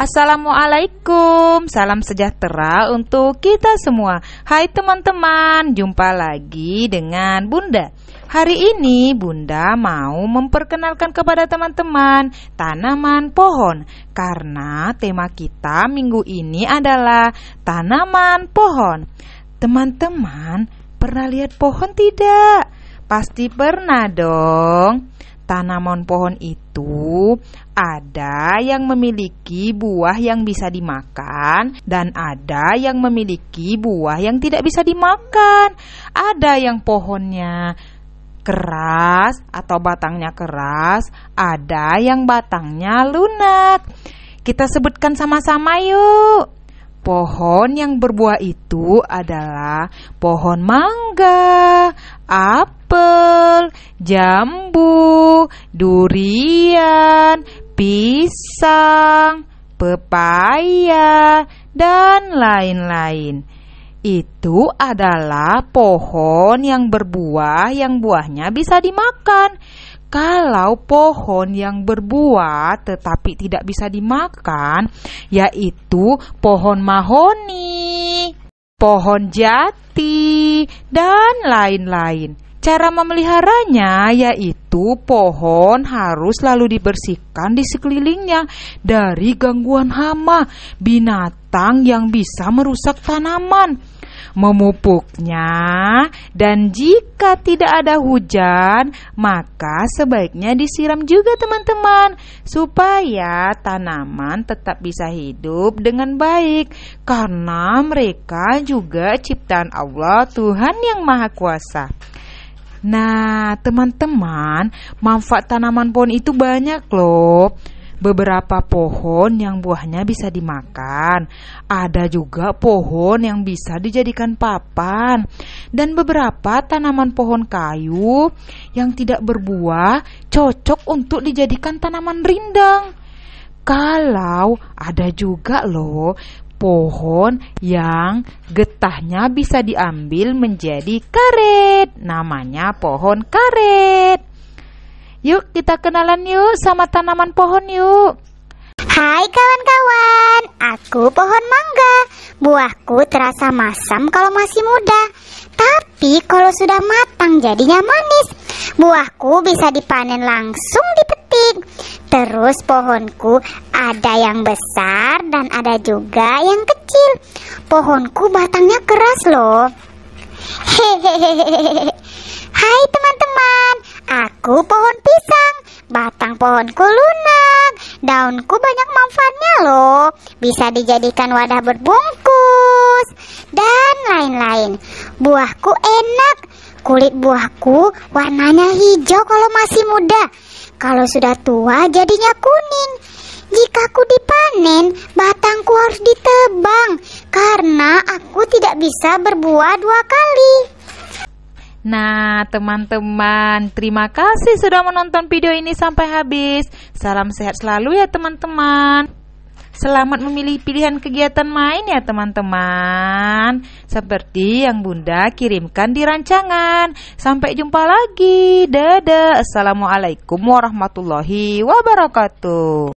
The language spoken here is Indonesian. Assalamualaikum, salam sejahtera untuk kita semua. Hai teman-teman, jumpa lagi dengan Bunda. Hari ini Bunda mau memperkenalkan kepada teman-teman tanaman pohon, karena tema kita minggu ini adalah tanaman pohon. Teman-teman pernah lihat pohon tidak? Pasti pernah dong. Tanaman pohon itu ada yang memiliki buah yang bisa dimakan dan ada yang memiliki buah yang tidak bisa dimakan. Ada yang pohonnya keras atau batangnya keras, ada yang batangnya lunak. Kita sebutkan sama-sama yuk. Pohon yang berbuah itu adalah pohon mangga, apel, jambu, durian, pisang, pepaya, dan lain-lain. Itu adalah pohon yang berbuah yang buahnya bisa dimakan. Kalau pohon yang berbuah tetapi tidak bisa dimakan, yaitu pohon mahoni, pohon jati, dan lain-lain. Cara memeliharanya yaitu pohon harus selalu dibersihkan di sekelilingnya dari gangguan hama, binatang yang bisa merusak tanaman, memupuknya, dan jika tidak ada hujan maka sebaiknya disiram juga teman-teman, supaya tanaman tetap bisa hidup dengan baik, karena mereka juga ciptaan Allah, Tuhan yang Maha Kuasa. Nah teman-teman, manfaat tanaman pohon itu banyak loh. Beberapa pohon yang buahnya bisa dimakan, ada juga pohon yang bisa dijadikan papan, dan beberapa tanaman pohon kayu yang tidak berbuah cocok untuk dijadikan tanaman rindang. Kalau ada juga loh pohon yang getahnya bisa diambil menjadi karet, namanya pohon karet. Yuk kita kenalan yuk sama tanaman pohon yuk. Hai kawan-kawan, aku pohon mangga. Buahku terasa masam kalau masih muda, tapi kalau sudah matang jadinya manis. Buahku bisa dipanen langsung dipetik. Terus pohonku ada yang besar dan ada juga yang kecil. Pohonku batangnya keras loh. Hehehehe. Hai teman-teman, aku pohon pisang. Batang pohonku lunak, daunku banyak manfaatnya loh. Bisa dijadikan wadah berbungkus dan lain-lain. Buahku enak, kulit buahku warnanya hijau kalau masih muda. Kalau sudah tua jadinya kuning. Jika aku dipanen, batangku harus ditebang karena aku tidak bisa berbuah dua kali. Nah teman-teman, terima kasih sudah menonton video ini sampai habis. Salam sehat selalu ya teman-teman. Selamat memilih pilihan kegiatan main ya teman-teman, seperti yang Bunda kirimkan di rancangan. Sampai jumpa lagi. Dadah. Assalamualaikum warahmatullahi wabarakatuh.